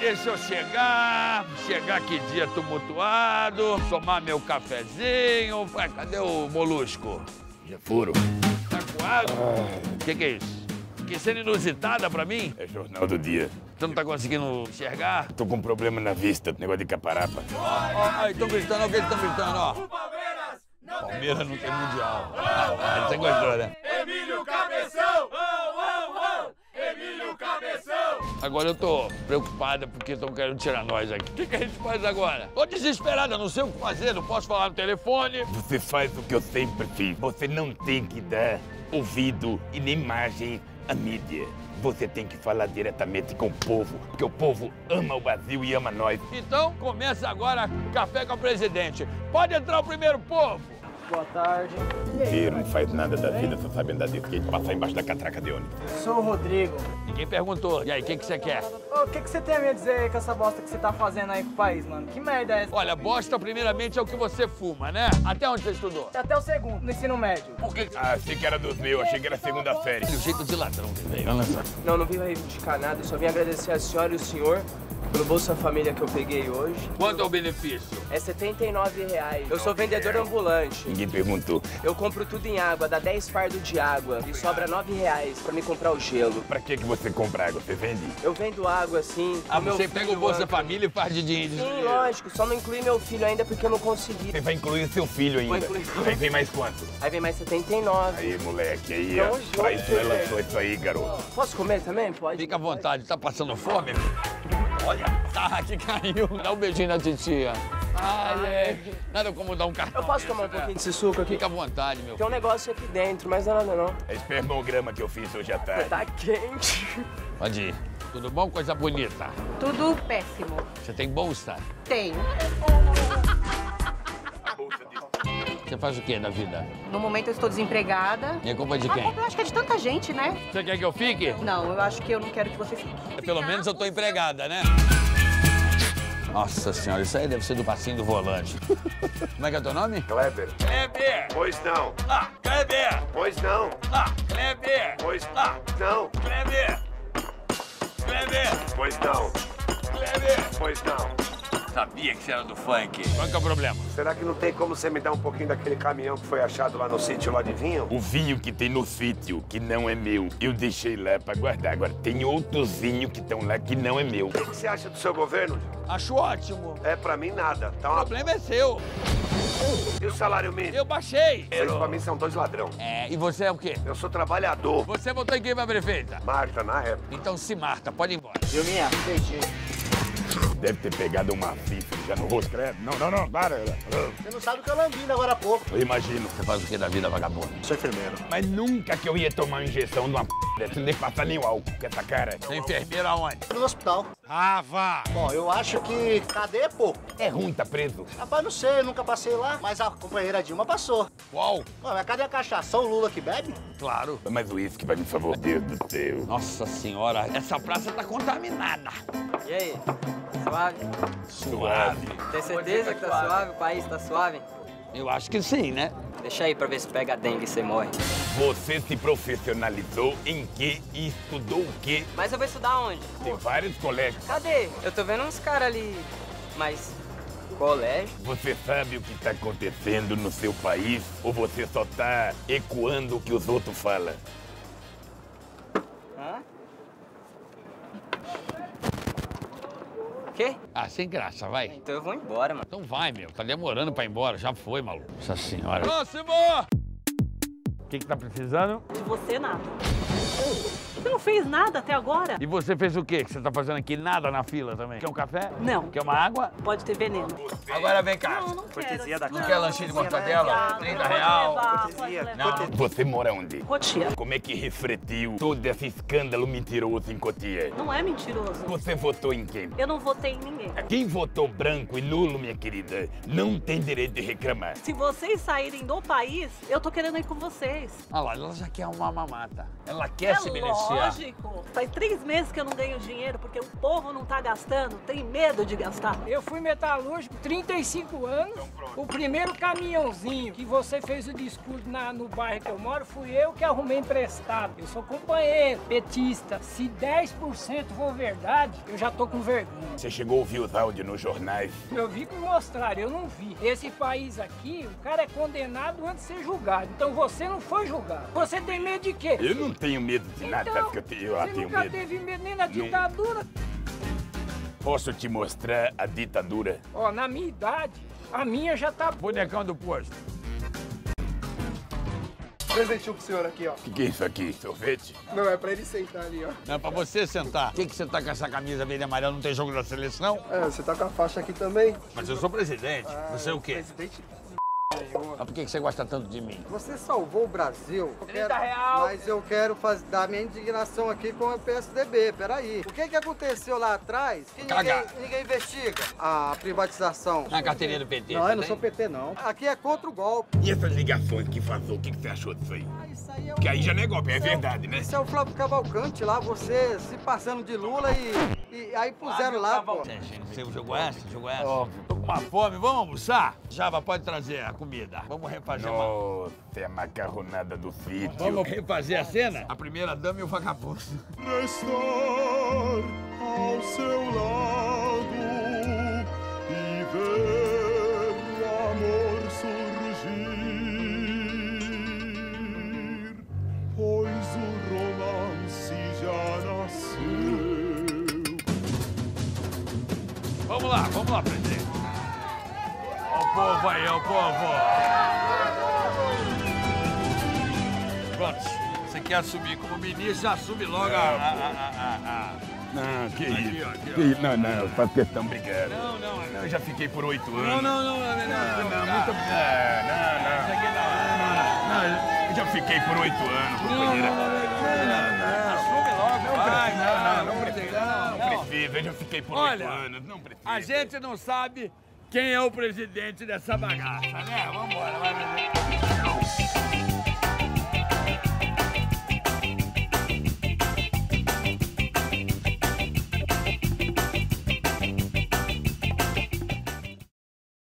deixa eu chegar que dia tumultuado, tomar meu cafezinho. Ué, cadê o molusco? Já furo. Tá coado? O que é isso? Que cena inusitada pra mim? É jornal do dia. Tu não tá conseguindo enxergar? Tô com um problema na vista, negócio de caparapa. Ó, estão gritando, alguém tá gritando, ó. O Palmeiras não tem mundial. Você gostou, né? Emílio Cabeção! Emílio Cabeção! Agora eu tô preocupada porque estão querendo tirar nós aqui. O que a gente faz agora? Tô desesperada, não sei o que fazer, não posso falar no telefone. Você faz o que eu sempre fiz. Você não tem que dar ouvido e nem margem à mídia. Você tem que falar diretamente com o povo, porque o povo ama o Brasil e ama nós. Então começa agora Café com o Presidente. Pode entrar o primeiro povo. Boa tarde. Você não faz nada da vida, só sabe andar de skate, passar embaixo da catraca de ônibus. Sou o Rodrigo. Ninguém perguntou. E aí, o que você quer? O que você tem a me dizer com essa bosta que você tá fazendo aí com o país, mano? Que merda é essa? Olha, bosta primeiramente é o que você fuma, né? Até onde você estudou? Até o segundo, no ensino médio. Por que? Ah, achei que era dos meus, achei que era segunda série. O jeito de ladrão que veio. Não, não vim reivindicar nada, só vim agradecer a senhora e o senhor pelo Bolsa Família que eu peguei hoje. Quanto é o benefício? É R$ 79,00. Eu sou vendedor ambulante. Ninguém perguntou. Eu compro tudo em água, dá 10 fardos de água e sobra R$ 9,00 pra me comprar o gelo. Pra que você compra água? Você vende? Eu vendo água, sim. Ah, você pega o Bolsa Família e faz de dinheiro? Sim, lógico. Só não inclui meu filho ainda porque eu não consegui. Você vai incluir seu filho ainda? Vou incluir. Aí vem mais quanto? Aí vem mais 79. Aí, moleque, aí. Pra isso ela lançou isso aí, garoto. Posso comer também? Pode. Fica à vontade. Tá passando fome? Olha, tá, que caiu. Dá um beijinho na titia. Ai, nada como dar um cartão. Eu posso tomar um pouquinho desse suco aqui? Fica à vontade, meu. Tem um negócio aqui dentro, mas não é nada, não. É espermograma que eu fiz hoje à tarde. Tá quente. Pode ir. Tudo bom, coisa bonita? Tudo péssimo. Você tem bolsa? Tenho. A bolsa de... Você faz o quê na vida? No momento eu estou desempregada. E a culpa é de quem? A culpa eu acho que é de tanta gente, né? Você quer que eu fique? Não, eu acho que eu não quero que você fique. Pelo menos eu tô empregada, né? Nossa senhora, isso aí deve ser do passinho do volante. Como é que é o teu nome? Kleber. Kleber! Pois não. Ah, Kleber! Pois não. Ah, Kleber! Pois ah, não. Kleber! Kleber! Pois não. Kleber! Pois não. Sabia que você era do funk. Qual que é o problema? Será que não tem como você me dar um pouquinho daquele caminhão que foi achado lá no sítio, lá de vinho? O vinho que tem no sítio, que não é meu, eu deixei lá pra guardar. Agora, tem outros vinhos que estão lá que não é meu. O que você acha do seu governo? Acho ótimo. É, pra mim, nada. Tá uma... O problema é seu. E o salário mínimo? Eu baixei. Vocês, pra mim, são dois ladrão. É, e você é o quê? Eu sou trabalhador. Você votou em quem pra prefeita? Marta, na época. Então se Marta, pode ir embora. Eu me arrependi. Deve ter pegado uma FIFA já no rosto, credo. Não, não, não, para. Você não sabe o que eu lambi agora há pouco. Eu imagino. Você faz o que da vida, vagabundo? Sou enfermeiro. Mas nunca que eu ia tomar uma injeção de uma p... Você nem passar nem o álcool com essa cara. Você é enfermeiro aonde? No hospital. Ah, vá. Bom, eu acho que cadeia é pouco. É ruim, tá preso? Rapaz, não sei, eu nunca passei lá, mas a companheira Dilma passou. Qual? Ué, mas cadê a cachaça? Só o Lula que bebe? Claro. Mas o uísque vai me favor. Deus do céu. Nossa senhora, essa praça tá contaminada. E aí? Suave? Suave. Tem certeza que tá suave? O país tá suave? Eu acho que sim, né? Deixa aí pra ver se pega a dengue e você morre. Você se profissionalizou em que e estudou o quê? Mas eu vou estudar onde? Tem vários colégios. Cadê? Eu tô vendo uns caras ali, mas... colégio? Você sabe o que tá acontecendo no seu país ou você só tá ecoando o que os outros falam? Hã? Quê? Ah, sem graça, vai. Então eu vou embora, mano. Então vai, meu. Tá demorando pra ir embora. Já foi, maluco. Nossa senhora. Próximo! O que tá precisando? De você, nada. Você não fez nada até agora? E você fez o quê? Que você tá fazendo aqui nada na fila também? Quer um café? Não. Quer uma água? Pode ter veneno. Agora vem cá. Não, não quero. Da não quer lanchinho de mortadela? R$30. Não. Você mora onde? Cotia. Como é que refletiu todo esse escândalo mentiroso em Cotia? Não é mentiroso. Você votou em quem? Eu não votei em ninguém. Quem votou branco e nulo, minha querida, não tem direito de reclamar. Se vocês saírem do país, eu tô querendo ir com vocês. Olha lá, ela já quer uma mamata. Ela quer se merecer. negociar. Lógico. Faz 3 meses que eu não ganho dinheiro porque o povo não tá gastando, tem medo de gastar. Eu fui metalúrgico 35 anos. Então, o primeiro caminhãozinho que você fez o discurso no bairro que eu moro, fui eu que arrumei emprestado. Eu sou companheiro, petista. Se 10% for verdade, eu já tô com vergonha. Você chegou a ouvir os áudios nos jornais? Eu vi que mostraram, eu não vi. Esse país aqui, o cara é condenado antes de ser julgado. Então você não foi julgado. Você tem medo de quê? Eu não tenho medo de nada, então, porque eu tenho medo. Você nunca teve medo nem na ditadura. Posso te mostrar a ditadura? Ó, na minha idade, a minha já tá... Bonecão do posto. Presentinho pro senhor aqui, ó. O que é isso aqui? Sorvete? Não, é pra ele sentar ali, ó. Não, é pra você sentar. Por que você tá com essa camisa verde e amarela? Não tem jogo da seleção? É, você tá com a faixa aqui também. Mas eu sou presidente. Ah, você é o quê? Presidente... Mas por que você gosta tanto de mim? Você salvou o Brasil. R$30. Mas eu quero dar minha indignação aqui com o PSDB, peraí. O que que aconteceu lá atrás que ninguém investiga? A privatização. Na carteirinha do PT. Não, eu não sou PT, não. Aqui é contra o golpe. E essas ligações que vazou, o que você achou disso aí? Ah, isso aí é que aí já não é golpe, é verdade, né? Isso é o Flávio Cavalcante lá, você se passando de Lula e aí puseram lá, pô. Você jogou essa? Óbvio. Tô com uma fome, vamos almoçar? Java, pode trazer a comida. Vamos refazer a macarronada do sítio. Vamos refazer a cena? A primeira dama e o vagabundo. Pra estar ao seu lado e ver o amor surgir, pois o romance já nasceu. Vamos lá, presidente. O povo aí, o povo! Pronto, você quer assumir como ministro, já assume logo Não, que isso? Não, faz questão, obrigado. Não, eu já fiquei por 8 anos. Não, muito obrigado. Eu já fiquei por 8 anos, companheira. Não. Assume logo, vai. Não precisa, eu já fiquei por 8 anos, não precisa. A gente não sabe... Quem é o presidente dessa bagaça, né? Vambora, vai, presidente.